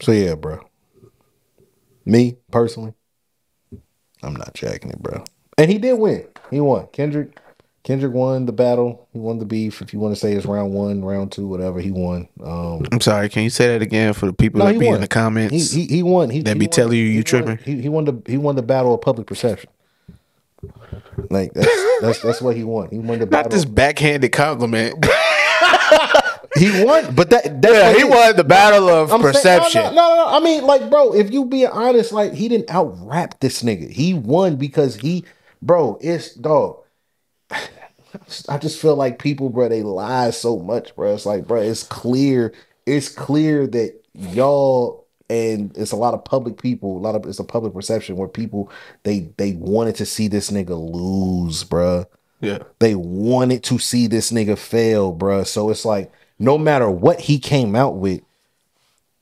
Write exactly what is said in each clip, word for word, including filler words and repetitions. So yeah, bro. Me personally, I'm not jacking it, bro. And he did win. He won. Kendrick, Kendrick won the battle. He won the beef. If you want to say it's round one, round two, whatever, he won. Um, I'm sorry. Can you say that again for the people no, that be won. in the comments? He, he, he won. He, that he be won. telling you you tripping. He, he won the he won the battle of public perception. Like that's that's, that's what he won. He won the battle. Not this backhanded compliment. He won, but that that's yeah, he is. won the battle of I'm perception. Saying, no, no, no, no, I mean, like, bro, if you being honest, like, he didn't out rap this nigga. He won because he, bro, it's dog. I just feel like people, bro, they lie so much, bro. It's like, bro, it's clear, it's clear that y'all. And it's a lot of public people, a lot of it's a public perception where people they they wanted to see this nigga lose, bruh. Yeah. They wanted to see this nigga fail, bruh. So it's like no matter what he came out with,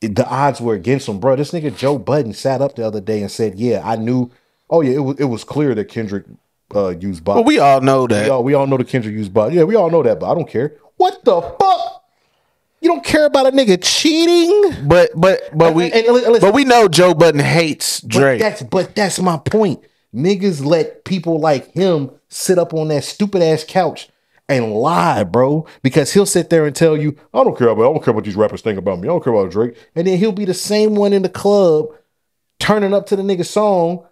it, the odds were against him, bruh. This nigga Joe Budden sat up the other day and said, yeah, I knew oh yeah, it was it was clear that Kendrick uh used bot. Well, we all know that. We all, we all know that Kendrick used bot. Yeah, we all know that, but I don't care. What the fuck? You don't care about a nigga cheating, but but but we and, and listen, but we know Joe Budden hates Drake. But that's but that's my point. Niggas let people like him sit up on that stupid ass couch and lie, bro. Because he'll sit there and tell you, I don't care about I don't care what these rappers think about me. I don't care about Drake. And then he'll be the same one in the club turning up to the nigga song,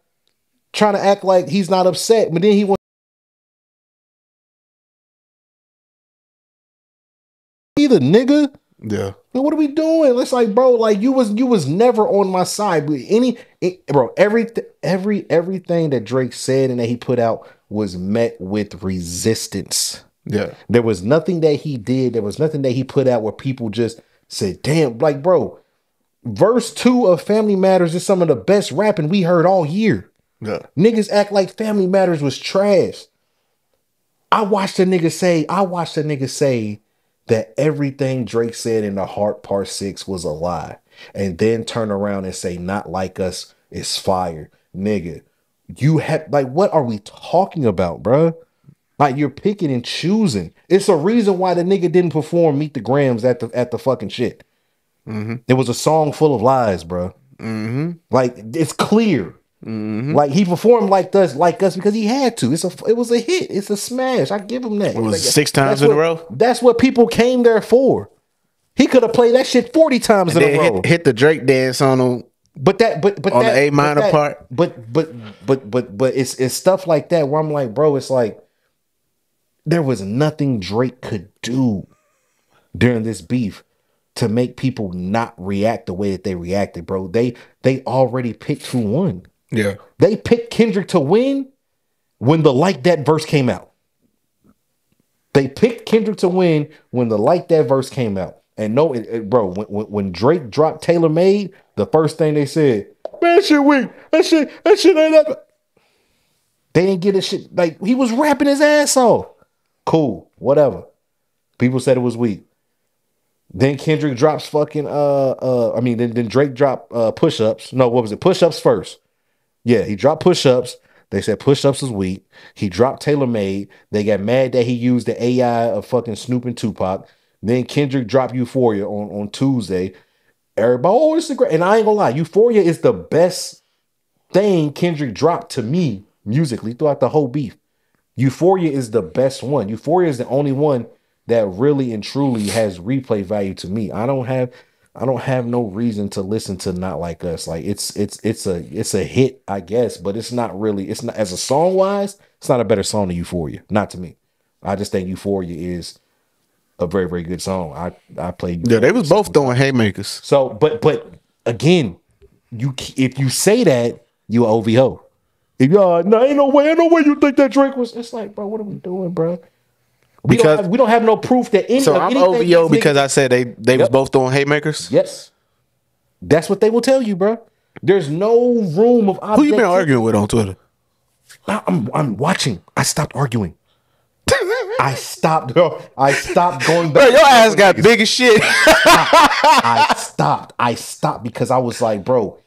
trying to act like he's not upset, but then he wants. Either nigga. Yeah. Man, what are we doing? It's like, bro, like you was you was never on my side. But any it, bro, every every everything that Drake said and that he put out was met with resistance. Yeah. There was nothing that he did. There was nothing that he put out where people just said, "Damn, like, bro, verse two of Family Matters is some of the best rapping we heard all year." Yeah. Niggas act like Family Matters was trash. I watched a nigga say. I watched a nigga say. that everything Drake said in The Heart Part six was a lie. And then turn around and say, Not Like Us is fire. Nigga, you have, like, what are we talking about, bro? Like, you're picking and choosing. It's a reason why the nigga didn't perform Meet the Grams at the at the fucking shit. Mm-hmm. It was a song full of lies, bro. Mm-hmm. Like, it's clear. Mm-hmm. Like he performed like us, like us because he had to. It's a, it was a hit. It's a smash. I give him that. It was like, six times what, in a row. That's what people came there for. He could have played that shit forty times and in a row. Hit, hit the Drake dance on him, but that, but but on that, the A minor that, part. But but but but but it's it's stuff like that where I'm like, bro, it's like there was nothing Drake could do during this beef to make people not react the way that they reacted, bro. They they already picked who won. Yeah, they picked Kendrick to win when the Like That verse came out. They picked Kendrick to win when the Like That verse came out. And no, it, it, bro, when, when when Drake dropped Taylor Made, the first thing they said, man, that shit weak. That shit, that shit ain't that. They didn't get a shit. Like he was rapping his ass off. Cool, whatever. People said it was weak. Then Kendrick drops fucking uh uh. I mean, then then Drake dropped uh, Push Ups. No, what was it? Push Ups first. Yeah, he dropped Push-Ups. They said Push-Ups is weak. He dropped Taylor Made. They got mad that he used the A I of fucking Snoop and Tupac. Then Kendrick dropped Euphoria on, on Tuesday. Everybody, oh, it's a great... And I ain't gonna lie, Euphoria is the best thing Kendrick dropped to me musically throughout the whole beef. Euphoria is the best one. Euphoria is the only one that really and truly has replay value to me. I don't have... I don't have no reason to listen to Not Like Us. Like it's it's it's a it's a hit, I guess, but it's not really it's not as a song wise, it's not a better song than Euphoria. Not to me. I just think Euphoria is a very, very good song. I, I played Euphoria. Yeah, they was both throwing haymakers. So but but again, you if you say that, you a O V O. If y'all no ain't no way, ain't no way you think that Drake was it's like, bro, what are we doing, bro? We because don't have, we don't have no proof that any so I'm O V O because niggas, I said they they yep. was both throwing haymakers. Yes, that's what they will tell you, bro. There's no room of who you been arguing with on Twitter. I'm I'm watching. I stopped arguing. I stopped. I stopped going back. Bro, your ass got niggas. big as shit. I, I stopped. I stopped because I was like, bro,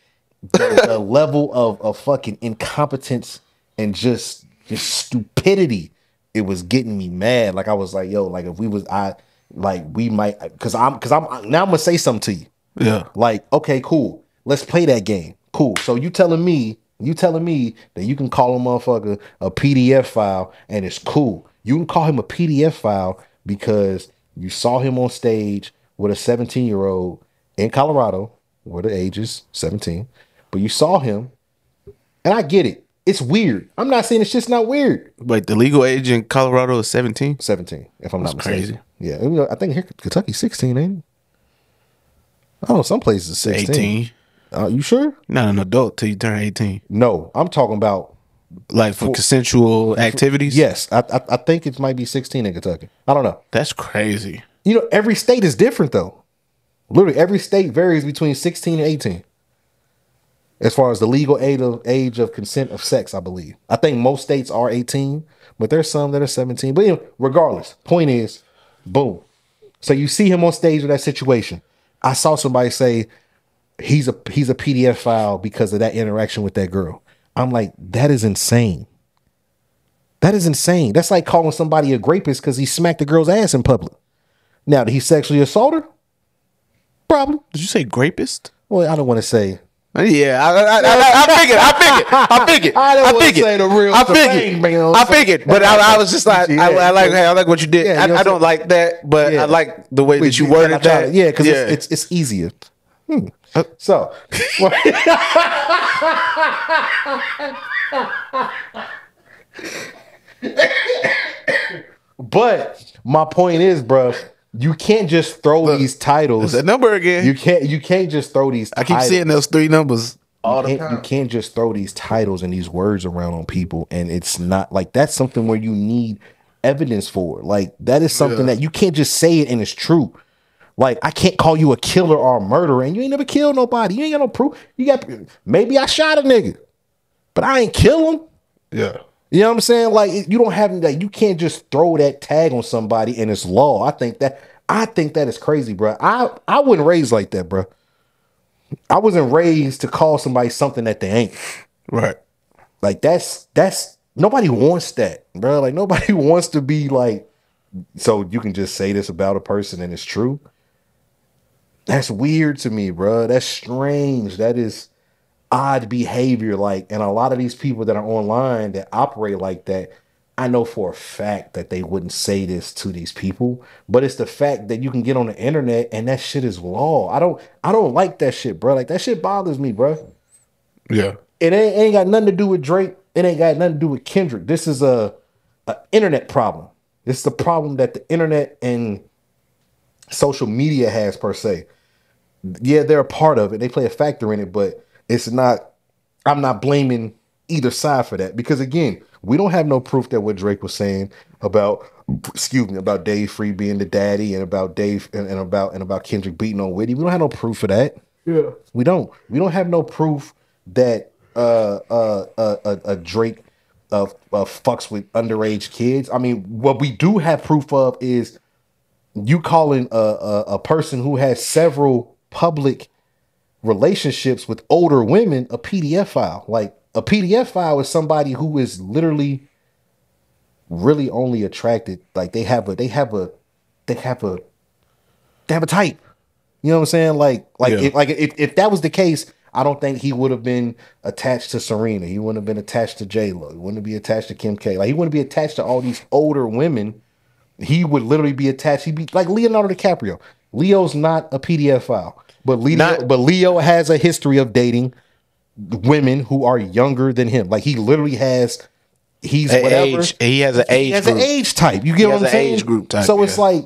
the, the level of of fucking incompetence and just just stupidity. It was getting me mad. Like I was like, yo, like if we was I like we might cause I'm cause I'm now I'm gonna say something to you. Yeah. Like, okay, cool. Let's play that game. Cool. So you telling me, you telling me that you can call a motherfucker a P D F file and it's cool. You can call him a P D F file because you saw him on stage with a seventeen-year-old in Colorado, where the age is seventeen, but you saw him, and I get it. It's weird. I'm not saying this shit's not weird. But the legal age in Colorado is seventeen? seventeen, if I'm That's not mistaken. Crazy. Yeah. I think here Kentucky's sixteen, ain't it? I don't know, some places it's sixteen. eighteen. Uh, you sure? Not an adult till you turn eighteen. No, I'm talking about... Like for, for consensual activities? For, yes. I, I I think it might be sixteen in Kentucky. I don't know. That's crazy. You know, every state is different, though. Literally, every state varies between sixteen and eighteen. As far as the legal age of, age of consent of sex, I believe. I think most states are eighteen, but there's some that are seventeen. But anyway, regardless, point is, boom. So you see him on stage with that situation. I saw somebody say he's a he's a P D F file because of that interaction with that girl. I'm like, that is insane. That is insane. That's like calling somebody a rapist because he smacked a girl's ass in public. Now, did he sexually assault her? Probably. Did you say rapist? Well, I don't want to say. Yeah, I, I, I, I figured, I figured, I figured, I, I figured, say the real I figured, bang, I figured, but I, I was just like, yeah. I, I like, hey, I like what you did. Yeah, you know I, I don't like that, but yeah. I like the way that you worded that. Yeah, because yeah. it's, it's it's easier. Hmm. Uh, so, well, but my point is, bro. You can't just throw Look, these titles. That number again. You can't. You can't just throw these. I titles. keep seeing those three numbers all the time. You can't just throw these titles and these words around on people, and it's not like that's something where you need evidence for. Like that is something yeah. that you can't just say it and it's true. Like I can't call you a killer or a murderer, and you ain't never killed nobody. You ain't got no proof. You got maybe I shot a nigga, but I ain't kill him. Yeah. You know what I'm saying? Like you don't have like you can't just throw that tag on somebody and it's law. I think that I think that is crazy, bro. I I wasn't raised like that, bro. I wasn't raised to call somebody something that they ain't. Right. Like that's that's nobody wants that, bro. Like nobody wants to be like so you can just say this about a person and it's true. That's weird to me, bro. That's strange. That is odd behavior, like, and a lot of these people that are online that operate like that, I know for a fact that they wouldn't say this to these people, but it's the fact that you can get on the internet and that shit is law. I don't, I don't like that shit, bro. Like that shit bothers me, bro. Yeah, it ain't, ain't got nothing to do with Drake. It ain't got nothing to do with Kendrick. This is a, a internet problem. This is the problem that the internet and social media has per se. Yeah, they're a part of it. They play a factor in it, but it's not, I'm not blaming either side for that. Because again, we don't have no proof that what Drake was saying about, excuse me, about Dave Free being the daddy and about Dave and, and about and about Kendrick beating on Whitty. We don't have no proof for that. Yeah. We don't. We don't have no proof that uh uh uh, uh, uh Drake uh, uh fucks with underage kids. I mean, what we do have proof of is you calling a a, a person who has several public relationships with older women a P D F file. Like a P D F file is somebody who is literally really only attracted, like they have a they have a they have a they have a type. You know what I'm saying? Like like yeah. if, like if, if that was the case, I don't think he would have been attached to Serena. He wouldn't have been attached to J Lo. He wouldn't be attached to Kim K. Like he wouldn't be attached to all these older women. He would literally be attached. He'd be like Leonardo DiCaprio. Leo's not a P D F file. But Leo, Not, but Leo has a history of dating women who are younger than him. Like he literally has, he's whatever. Age, he has an age. He has group. an age type. You get he what I'm saying? Age group type. So yeah. it's like,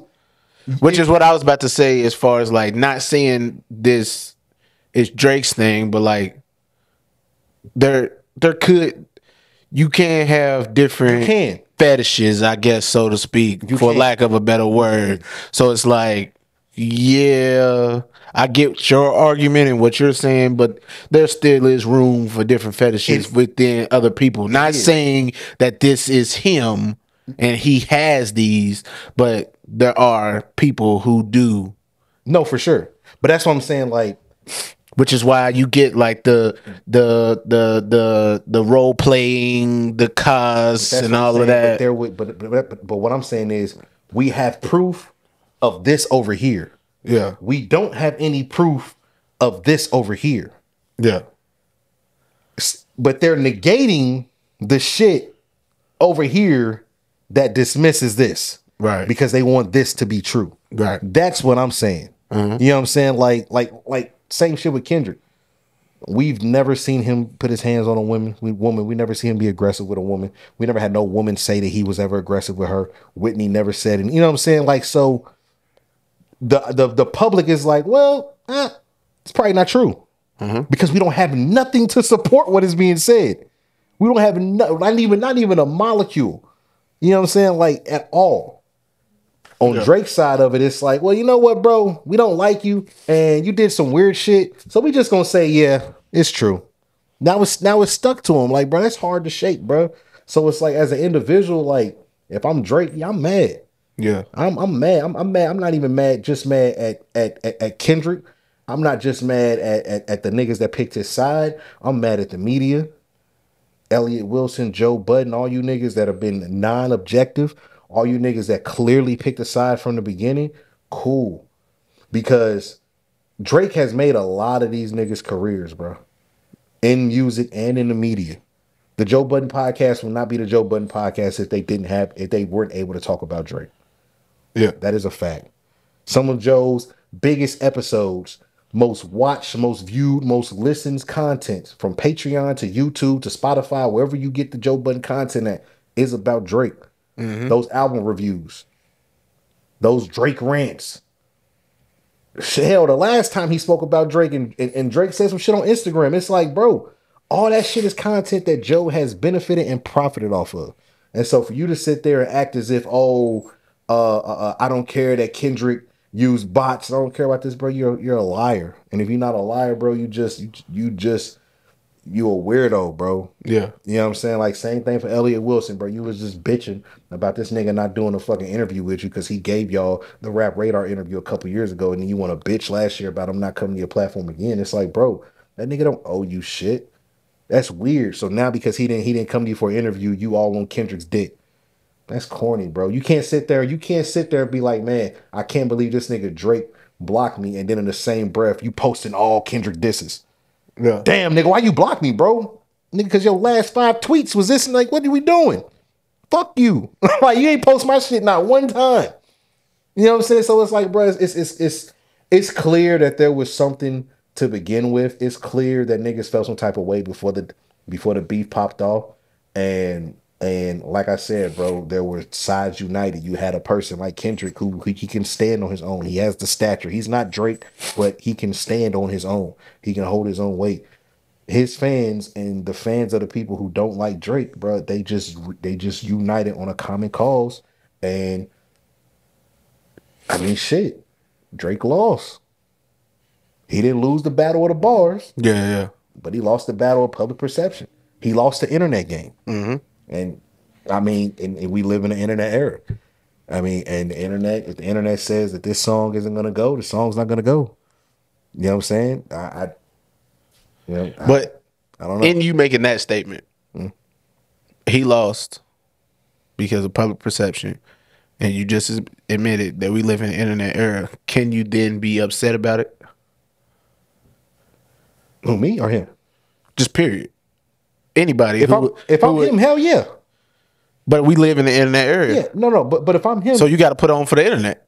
which it, is what I was about to say as far as like not saying this is Drake's thing, but like there, there could you can have different you can. fetishes, I guess, so to speak, you for can. lack of a better word. So it's like. Yeah, I get your argument and what you're saying, but there still is room for different fetishes it's, within other people. Not is. saying that this is him and he has these, but there are people who do. No, for sure. But that's what I'm saying, like, which is why you get like the the the the the role playing, the cause, and all saying, of that. But, there would, but, but, but but what I'm saying is, we have proof of this over here. Yeah. We don't have any proof of this over here. Yeah. But they're negating the shit over here that dismisses this. Right. Because they want this to be true. Right. That's what I'm saying. Mm-hmm. You know what I'm saying? Like, like, like, same shit with Kendrick. We've never seen him put his hands on a woman. We, woman. We never see him be aggressive with a woman. We never had no woman say that he was ever aggressive with her. Whitney never said, and you know what I'm saying? Like, so the the, the public is like, well, eh, it's probably not true. Mm-hmm. Because we don't have nothing to support what is being said. We don't have no, not even not even a molecule. You know what I'm saying? Like, at all. On yeah. Drake's side of it, it's like, well, you know what, bro? We don't like you, and you did some weird shit, so we just gonna say, yeah, it's true. Now it's now it's stuck to him. Like, bro, that's hard to shake, bro. So it's like, as an individual, like, if I'm Drake, yeah, I'm mad. Yeah, I'm I'm mad. I'm, I'm mad. I'm not even mad. Just mad at at at, at Kendrick. I'm not just mad at, at at the niggas that picked his side. I'm mad at the media, Elliot Wilson, Joe Budden, all you niggas that have been non-objective. All you niggas that clearly picked a side from the beginning, cool. Because Drake has made a lot of these niggas' careers, bro. In music and in the media. The Joe Budden podcast would not be the Joe Budden podcast if they didn't have, if they weren't able to talk about Drake. Yeah. That is a fact. Some of Joe's biggest episodes, most watched, most viewed, most listened content, from Patreon to YouTube to Spotify, wherever you get the Joe Budden content at, is about Drake. Mm-hmm. Those album reviews, those Drake rants. Hell, the last time he spoke about Drake and, and, and Drake said some shit on Instagram, it's like, bro, all that shit is content that Joe has benefited and profited off of. And so for you to sit there and act as if, oh, uh, uh, I don't care that Kendrick used bots, I don't care about this, bro, you're you're a liar. And if you're not a liar, bro, you just, you, you just... you a weirdo, bro. Yeah. You know what I'm saying? Like, same thing for Elliot Wilson, bro. You was just bitching about this nigga not doing a fucking interview with you because he gave y'all the Rap Radar interview a couple years ago, and then you want to bitch last year about him not coming to your platform again. It's like, bro, that nigga don't owe you shit. That's weird. So now because he didn't he didn't come to you for an interview, you all on Kendrick's dick. That's corny, bro. You can't sit there, you can't sit there and be like, man, I can't believe this nigga Drake blocked me, and then in the same breath, you posting all Kendrick disses. Yeah. Damn, nigga, why you block me, bro? Nigga, because your last five tweets was this, and like, what are we doing? Fuck you. Like, you ain't post my shit not one time. You know what I'm saying? So it's like, bro, it's, it's, it's, it's, it's clear that there was something to begin with. It's clear that niggas felt some type of way before the, before the beef popped off. And, and like I said, bro, there were sides united. You had a person like Kendrick who, who he can stand on his own. He has the stature. He's not Drake, but he can stand on his own. He can hold his own weight. His fans and the fans of the people who don't like Drake, bro, they just they just united on a common cause. And I mean, shit, Drake lost. He didn't lose the battle of the bars. Yeah, yeah. But he lost the battle of public perception. He lost the internet game. Mm-hmm. And I mean, and, and we live in an internet era. I mean, and the internet, if the internet says that this song isn't gonna go, the song's not gonna go. You know what I'm saying? I, I you know, but I, I don't know. In you making that statement, hmm? He lost because of public perception, and you just admitted that we live in an internet era. Can you then be upset about it? Who, me or him? Just period. Anybody. If who, I'm, if I'm would, him, hell yeah. But we live in the internet area. Yeah, no, no. But but if I'm him, so you got to put on for the internet.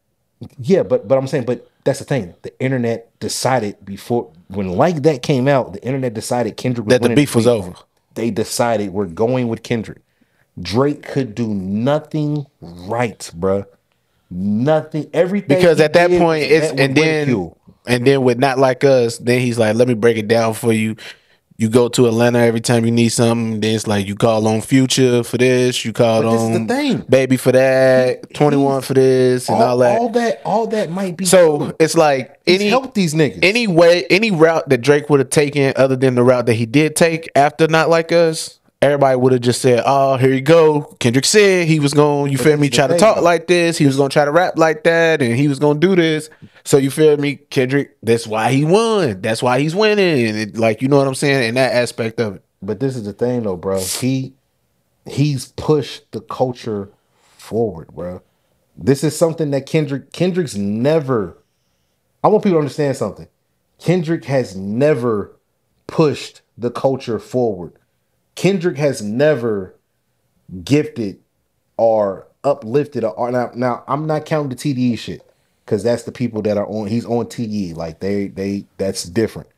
Yeah, but but I'm saying, but that's the thing. The internet decided before when Like That came out, the internet decided Kendrick was that the beef was over. They decided we're going with Kendrick. Drake could do nothing right, bro. Nothing. Everything. Because at that point, it's and then and then with Not Like Us, then he's like, let me break it down for you. You go to Atlanta every time you need something. Then it's like you call on Future for this, you call on Baby for that, twenty-one for this, and all, all that. All that, all that might be. So cool. It's like any help these niggas. Any way, any route that Drake would have taken, other than the route that he did take after Not Like Us, everybody would have just said, "Oh, here you go." Kendrick said he was gonna, you feel me, try to talk like this. He was gonna try to rap like that, and he was gonna do this. So you feel me, Kendrick? That's why he won. That's why he's winning. And it, like, you know what I'm saying? In that aspect of it. But this is the thing, though, bro. He he's pushed the culture forward, bro. This is something that Kendrick Kendrick's never. I want people to understand something. Kendrick has never pushed the culture forward. Kendrick has never gifted or uplifted. Or now, now I'm not counting the T D E shit, because that's the people that are on. He's on T D E, like they they that's different.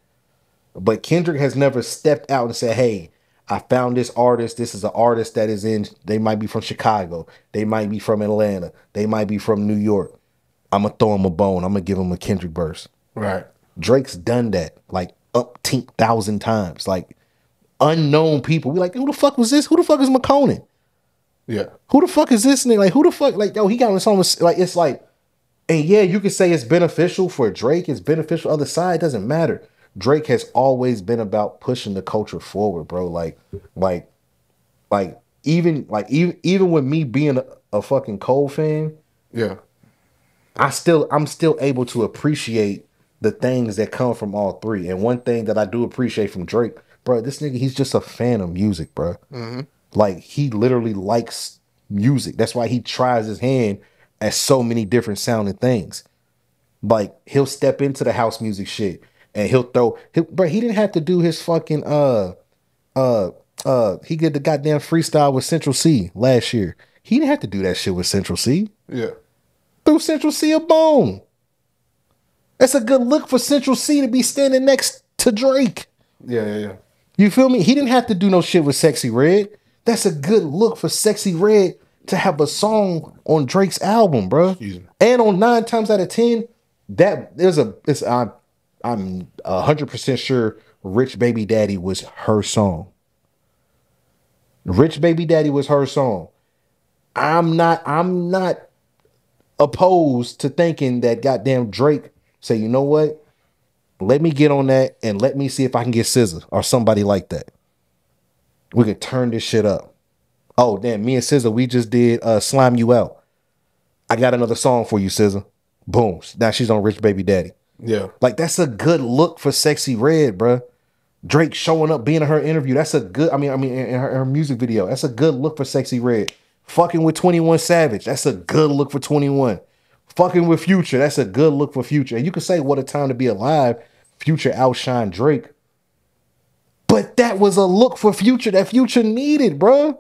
But Kendrick has never stepped out and said, "Hey, I found this artist. This is an artist that is in. They might be from Chicago. They might be from Atlanta. They might be from New York. I'm gonna throw him a bone. I'm gonna give him a Kendrick verse." Right. Drake's done that like umpteen thousand times. Like unknown people. We like, who the fuck was this? Who the fuck is McConan? Yeah. Who the fuck is this nigga? Like, who the fuck? Like, yo, he got on his own. Like, it's like, and yeah, you could say it's beneficial for Drake. It's beneficial other side. It doesn't matter. Drake has always been about pushing the culture forward, bro. Like, like, like, even, like, even, even with me being a, a fucking Cole fan, yeah, I still, I'm still able to appreciate the things that come from all three. And one thing that I do appreciate from Drake, bro, this nigga, he's just a fan of music, bro. Mm-hmm. Like, he literally likes music. That's why he tries his hand at so many different sounding things. Like, he'll step into the house music shit. And he'll throw, he'll, bro. He didn't have to do his fucking uh, uh, uh. He did the goddamn freestyle with Central Cee last year. He didn't have to do that shit with Central Cee. Yeah, threw Central Cee a bone. That's a good look for Central Cee to be standing next to Drake. Yeah, yeah, yeah. You feel me? He didn't have to do no shit with Sexy Red. That's a good look for Sexy Red to have a song on Drake's album, bro. Excuse me. And on nine times out of ten, that there's a it's I. I'm one hundred percent sure Rich Baby Daddy was her song. Rich Baby Daddy was her song. I'm not I'm not opposed to thinking that goddamn Drake say, you know what? Let me get on that and let me see if I can get S Z A or somebody like that. We could turn this shit up. Oh, damn, me and S Z A, we just did uh, Slime You Out. I got another song for you, S Z A. Boom. Now she's on Rich Baby Daddy. Yeah, like that's a good look for Sexy Red, bro. Drake showing up, being in her interview. That's a good. I mean, I mean, in her, her music video, that's a good look for Sexy Red. Fucking with twenty-one Savage, that's a good look for twenty-one. Fucking with Future, that's a good look for Future. And you could say, "What a time to be alive." Future outshine Drake, but that was a look for Future that Future needed, bro.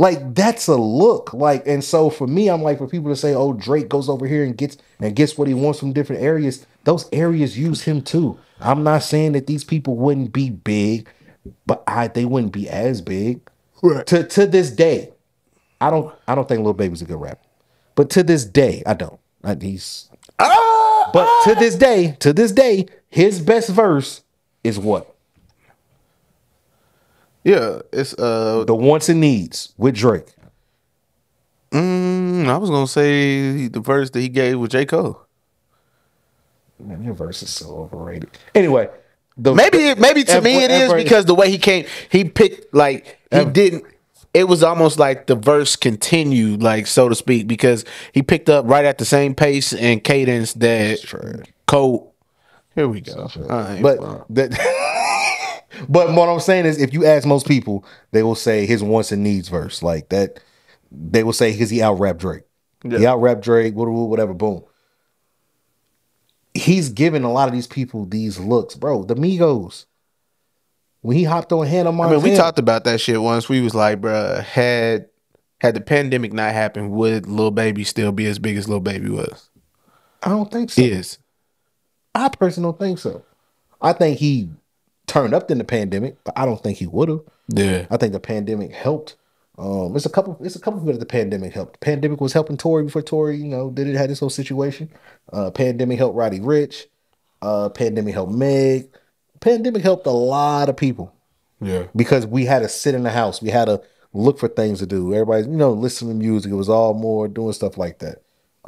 Like that's a look, like, and so for me, I'm like, for people to say, "Oh, Drake goes over here and gets and gets what he wants from different areas." Those areas use him too. I'm not saying that these people wouldn't be big, but I they wouldn't be as big. Right. To to this day, I don't I don't think Lil Baby's a good rapper, but to this day, I don't. I, he's ah, but ah. to this day, to this day, his best verse is what. Yeah, it's uh the Wants and Needs with Drake. Mm, I was gonna say the verse that he gave with J Cole. Man, your verse is so overrated. Anyway, the, maybe maybe to ever, me it ever, is because the way he came, he picked like he ever. didn't. It was almost like the verse continued, like so to speak, because he picked up right at the same pace and cadence that Cole. Here we go. Right, but well. that. But what I'm saying is, if you ask most people, they will say his Wants and Needs verse. Like that, they will say because he out-rapped Drake. Yeah. He out-rapped Drake, whatever, boom. He's giving a lot of these people these looks. Bro, the Migos, when he hopped on Hannah Montana. I mean, we talked about that shit once. We was like, bro, had, had the pandemic not happened, would Lil Baby still be as big as Lil Baby was? I don't think so. He is. I personally don't think so. I think he... turned up in the pandemic, but I don't think he would have. Yeah, I think the pandemic helped. Um, it's a couple. It's a couple of people that the pandemic helped. The pandemic was helping Tory before Tory, you know, did it had this whole situation. Uh, pandemic helped Roddy Rich. Uh, pandemic helped Meg. Pandemic helped a lot of people. Yeah, because we had to sit in the house. We had to look for things to do. Everybody's, you know, listening to music. It was all more doing stuff like that.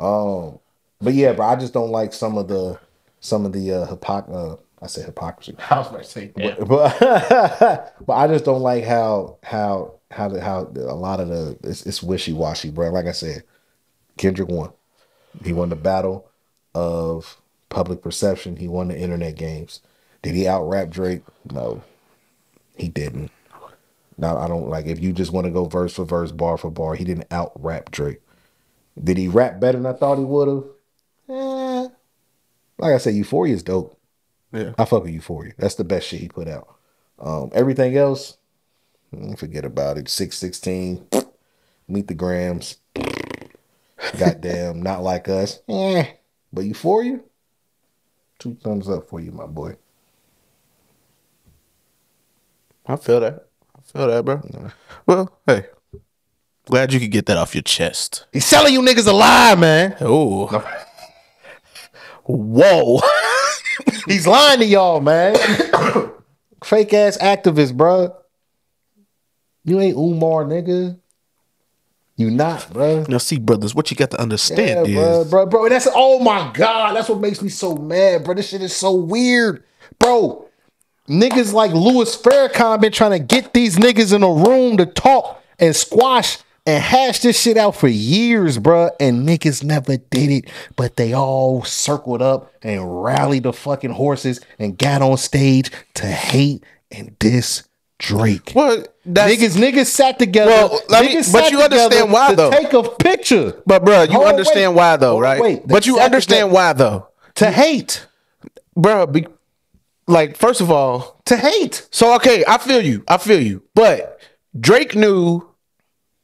Um, but yeah, bro, I just don't like some of the some of the uh, hypocrisy. Uh, I said hypocrisy. I was about to say that. But, but, but I just don't like how how how the, how a lot of the it's, it's wishy washy, bro. Like I said, Kendrick won. He won the battle of public perception. He won the internet games. Did he out rap Drake? No, he didn't. Now I don't like if you just want to go verse for verse, bar for bar. He didn't out rap Drake. Did he rap better than I thought he would have? Eh. like I said, Euphoria is dope. Yeah, I fuck with Euphoria. That's the best shit he put out. Um, everything else, forget about it. six sixteen, Meet the Grams, goddamn, Not Like Us. Eh. But Euphoria, two thumbs up for you, my boy. I feel that. I feel that, bro. No. Well, hey, glad you could get that off your chest. He's selling you niggas a lie, man. Oh, no. Whoa. He's lying to y'all, man. Fake ass activist, bro. You ain't Umar, nigga. You not, bro. Now, see, brothers, what you got to understand yeah, is, bro, bro, bro. That's oh my god, that's what makes me so mad, bro. This shit is so weird, bro. Niggas like Louis Farrakhan been trying to get these niggas in a room to talk and squash and hash this shit out for years, bro, and niggas never did it, but they all circled up and rallied the fucking horses and got on stage to hate and diss Drake. Well, that's, niggas niggas sat together. Well, I mean, niggas but sat you understand why though? Take a picture, but bro, you oh, understand wait. why though, right? Wait, but you understand why though? To hate, bro. Be, like first of all, to hate. So okay, I feel you. I feel you. But Drake knew.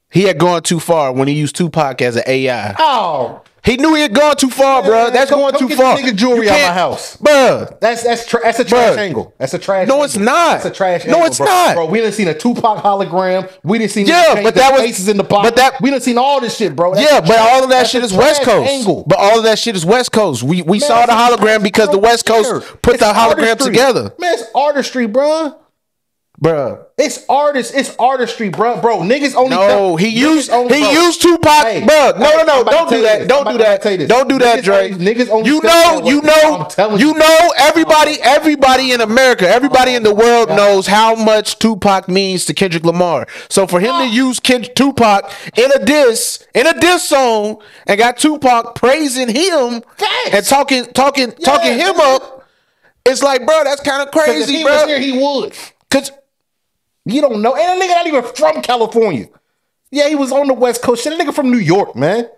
He had gone too far when he used Tupac as an A I. Oh, he knew he had gone too far, yeah, bro. That's go, going go too get far. Nigga jewelry out my house, bro. That's that's tra that's a trash bro. angle. That's a trash. No, angle. it's not. That's a trash. No, angle, it's bro. not, bro. We done seen a Tupac hologram. We done seen yeah, but that was faces in the box. But that we done seen all this shit, bro. That's yeah, but all of that shit is West Coast. Angle. But all of that shit is West Coast. We we man, saw the hologram because the West Coast here. put it's the hologram artistry. together. Man, it's artistry, bro. Bruh, it's artists, it's artistry, bruh, bro. Niggas only. No, he used only, he bro. used Tupac, hey, bruh. No, no, no, don't do that, don't do that, don't do that, Dre. Niggas only. You know, you know, you know. Everybody, everybody in America, everybody in the world knows how much Tupac means to Kendrick Lamar. So for him to use Kend Tupac in a diss, in a diss song, and got Tupac praising him and talking, talking, talking him up, it's like, bro, that's kind of crazy, bro. If he was here, he would. Cause. You don't know. And a nigga not even from California. Yeah, he was on the West Coast. Shit, a nigga from New York, man.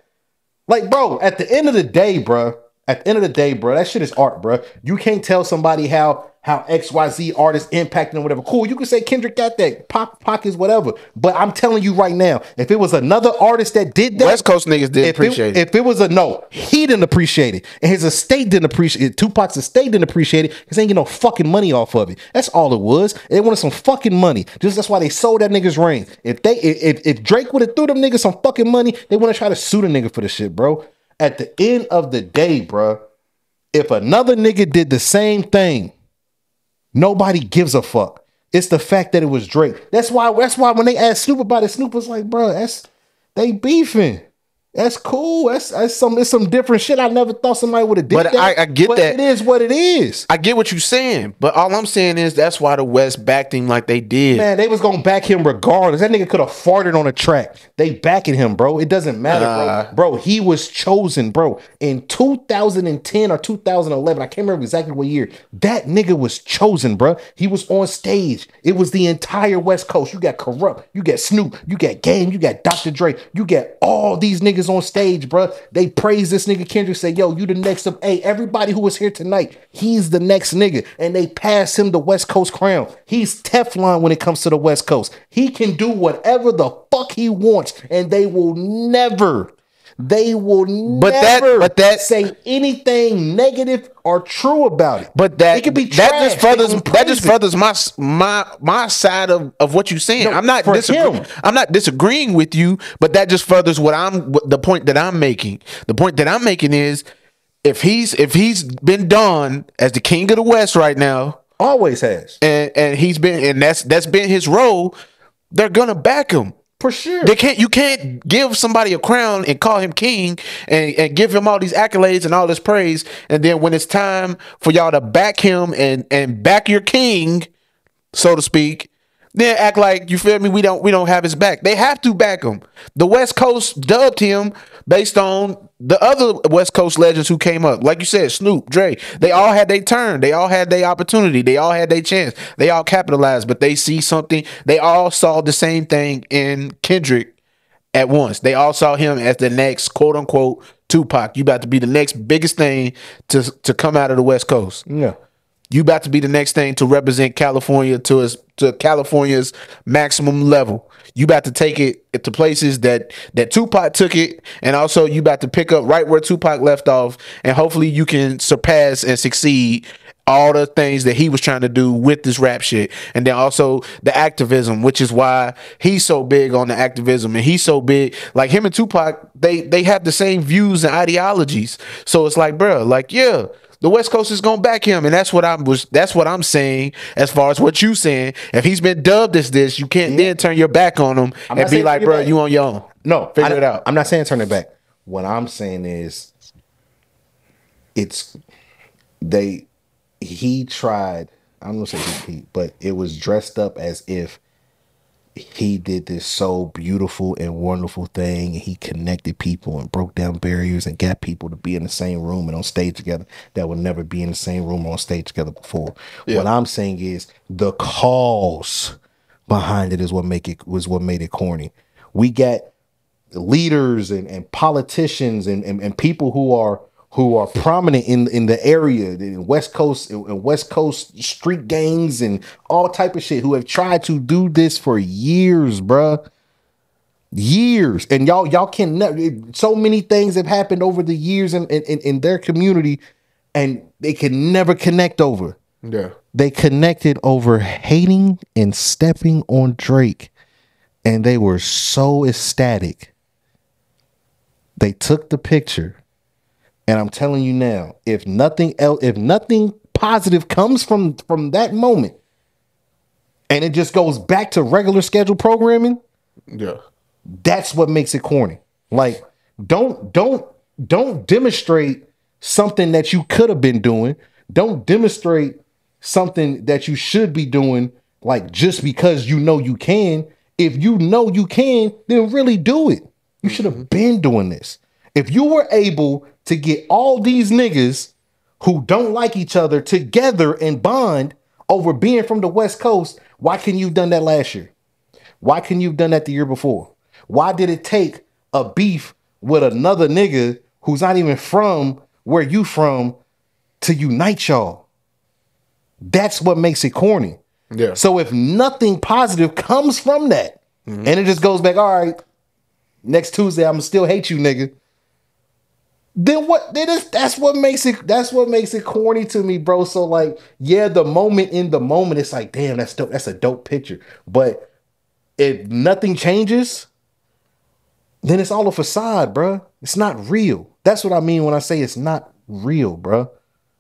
Like, bro, at the end of the day, bro, at the end of the day, bro, that shit is art, bro. You can't tell somebody how how X Y Z artists impacted them, whatever. Cool, you can say Kendrick got that. Pop, Pop is whatever. But I'm telling you right now, if it was another artist that did that. West Coast niggas didn't appreciate it. If it was a, no, he didn't appreciate it. And his estate didn't appreciate it. Tupac's estate didn't appreciate it because they ain't get no fucking money off of it. That's all it was. They wanted some fucking money. Just that's why they sold that nigga's ring. If they, if, if Drake would have threw them niggas some fucking money, they want to try to sue the nigga for the shit, bro. At the end of the day, bro, if another nigga did the same thing, nobody gives a fuck. It's the fact that it was Drake. That's why. That's why when they asked Snoop about it, Snoop was like, "Bro, that's they beefing. That's cool. That's, that's some. It's some different shit. I never thought somebody would have did that." But I, I get but that. It is what it is. I get what you're saying, but all I'm saying is that's why the West backed him like they did. Man, they was gonna back him regardless. That nigga could have farted on a track. They backing him, bro. It doesn't matter, uh, bro. Bro, he was chosen, bro. In two thousand ten or two thousand eleven, I can't remember exactly what year. That nigga was chosen, bro. He was on stage. It was the entire West Coast. You got Corrupt. You got Snoop. You got Game. You got Doctor Dre. You got all these niggas on stage, bro. They praise this nigga Kendrick, say, yo, you the next of hey, everybody who was here tonight, he's the next nigga. And they pass him the West Coast crown. He's Teflon when it comes to the West Coast. He can do whatever the fuck he wants, and they will never, they will but never that, but that, say anything negative or true about it. But that it could be that trash. just furthers that just furthers my my my side of, of what you're saying. No, I'm not disagreeing. I'm not disagreeing with you, but that just furthers what I'm the point that I'm making. The point that I'm making is if he's if he's been done as the king of the West right now, always has, and and he's been and that's that's been his role. They're gonna back him. For sure. They can't you can't give somebody a crown and call him king and, and give him all these accolades and all this praise. And then when it's time for y'all to back him and, and back your king, so to speak, then act like you feel me, we don't we don't have his back. They have to back him. The West Coast dubbed him based on the other West Coast legends who came up. Like you said, Snoop, Dre. They all had their turn. They all had their opportunity. They all had their chance. They all capitalized, but they see something. They all saw the same thing in Kendrick at once. They all saw him as the next quote unquote Tupac, you about to be the next biggest thing to to come out of the West Coast. Yeah. You about to be the next thing to represent California to its, to California's maximum level. You about to take it to places that, that Tupac took it, and also you about to pick up right where Tupac left off, and hopefully you can surpass and succeed all the things that he was trying to do with this rap shit. And then also the activism, which is why he's so big on the activism, and he's so big. Like him and Tupac, they, they have the same views and ideologies. So it's like, bro, like, yeah. The West Coast is gonna back him, and that's what I was. That's what I'm saying. As far as what you saying, if he's been dubbed as this, you can't then turn your back on him I'm and be like, "Bro, you on your own." No, figure I, it out. I'm not saying turn it back. What I'm saying is, it's they. He tried. I'm gonna say he, but it was dressed up as if he did this so beautiful and wonderful thing. He connected people and broke down barriers and got people to be in the same room and on stage together that would never be in the same room or on stage together before. Yeah. What I'm saying is the cause behind it is what make it was what made it corny. We got leaders and, and politicians and, and, and people who are who are prominent in, in the area, in West Coast and West Coast street gangs and all type of shit, who have tried to do this for years, bruh. Years. And y'all y'all can never, so many things have happened over the years in, in, in their community, and they can never connect over. Yeah. They connected over hating and stepping on Drake, and they were so ecstatic. They took the picture. And I'm telling you now, if nothing else, if nothing positive comes from, from that moment, and it just goes back to regular scheduled programming, yeah, that's what makes it corny. Like, don't don't don't demonstrate something that you could have been doing. Don't demonstrate something that you should be doing, like just because you know you can. If you know you can, then really do it. You should have mm-hmm. been doing this. If you were able to get all these niggas who don't like each other together and bond over being from the West Coast, why couldn't you have done that last year? Why couldn't you have done that the year before? Why did it take a beef with another nigga who's not even from where you from to unite y'all? That's what makes it corny. Yeah. So if nothing positive comes from that, mm-hmm. and it just goes back, all right, next Tuesday, I'm gonna still hate you, nigga. Then what? Then that's, that's what makes it. That's what makes it corny to me, bro. So like, yeah, the moment in the moment, it's like, damn, that's dope. That's a dope picture. But if nothing changes, then it's all a facade, bro. It's not real. That's what I mean when I say it's not real, bro.